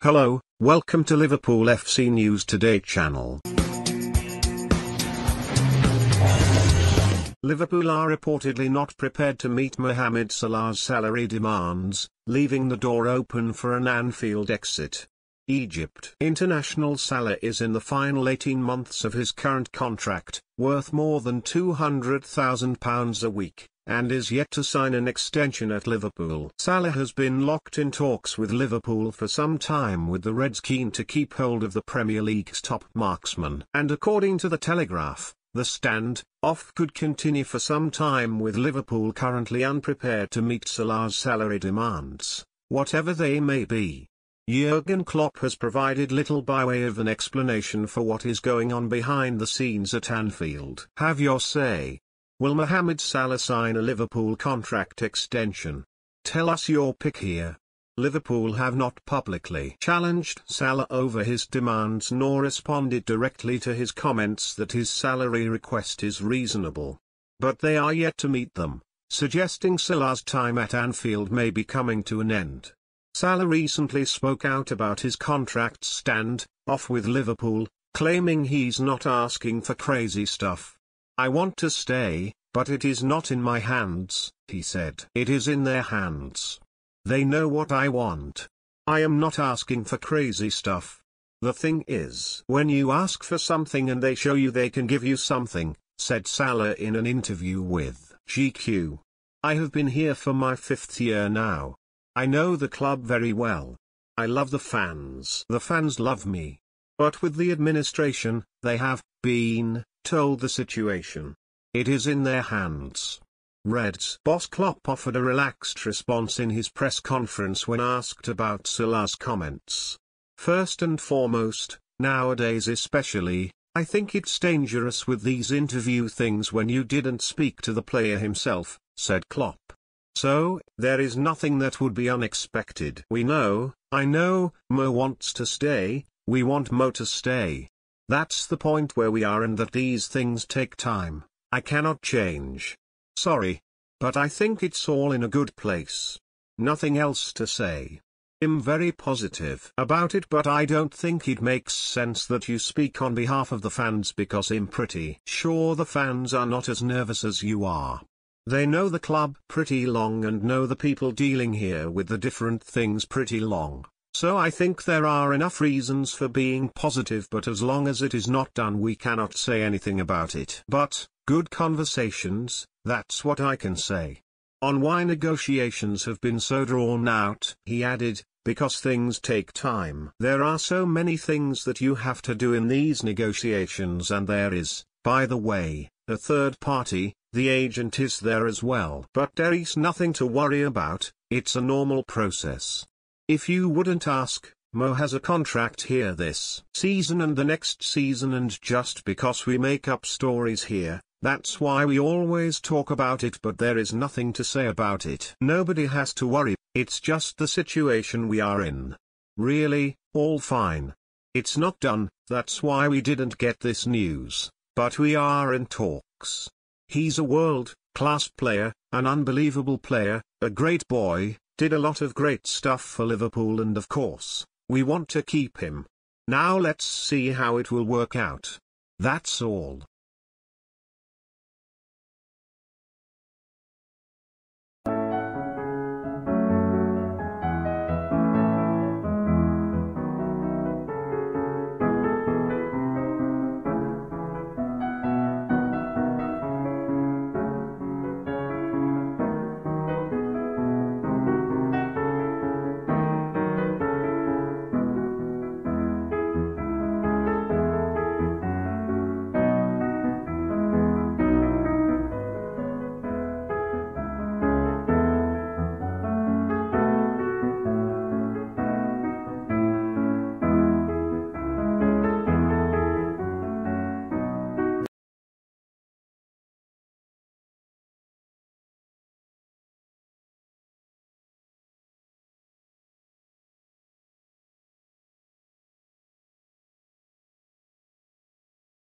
Hello, welcome to Liverpool FC News Today channel. Liverpool are reportedly not prepared to meet Mohamed Salah's salary demands, leaving the door open for an Anfield exit. Egypt International Salah is in the final 18 months of his current contract, worth more than £200,000 a week, and is yet to sign an extension at Liverpool. Salah has been locked in talks with Liverpool for some time, with the Reds keen to keep hold of the Premier League's top marksman. And according to the Telegraph, the stand-off could continue for some time, with Liverpool currently unprepared to meet Salah's salary demands, whatever they may be. Jurgen Klopp has provided little by way of an explanation for what is going on behind the scenes at Anfield. Have your say. Will Mohamed Salah sign a Liverpool contract extension? Tell us your pick here. Liverpool have not publicly challenged Salah over his demands nor responded directly to his comments that his salary request is reasonable. But they are yet to meet them, suggesting Salah's time at Anfield may be coming to an end. Salah recently spoke out about his contract stand-off with Liverpool, claiming he's not asking for crazy stuff. "I want to stay, but it is not in my hands," he said. "It is in their hands. They know what I want. I am not asking for crazy stuff. The thing is, when you ask for something and they show you they can give you something," said Salah in an interview with GQ. "I have been here for my 5th year now. I know the club very well. I love the fans. The fans love me. But with the administration, they have been told the situation. It is in their hands." Reds boss Klopp offered a relaxed response in his press conference when asked about Salah's comments. "First and foremost, nowadays especially, I think it's dangerous with these interview things when you didn't speak to the player himself," said Klopp. "So, there is nothing that would be unexpected. We know, I know, Mo wants to stay, we want Mo to stay. That's the point where we are, and that these things take time. I cannot change. Sorry. But I think it's all in a good place. Nothing else to say. I'm very positive about it, but I don't think it makes sense that you speak on behalf of the fans, because I'm pretty sure the fans are not as nervous as you are. They know the club pretty long and know the people dealing here with the different things pretty long. So I think there are enough reasons for being positive, but as long as it is not done we cannot say anything about it. But, good conversations, that's what I can say. On why negotiations have been so drawn out," he added, "because things take time. There are so many things that you have to do in these negotiations, and there is, by the way, a third party, the agent is there as well. But there is nothing to worry about, it's a normal process. If you wouldn't ask, Mo has a contract here this season and the next season, and just because we make up stories here, that's why we always talk about it, but there is nothing to say about it. Nobody has to worry, it's just the situation we are in. Really, all fine. It's not done, that's why we didn't get this news, but we are in talks. He's a world-class player, an unbelievable player, a great boy, did a lot of great stuff for Liverpool, and of course, we want to keep him. Now let's see how it will work out. That's all."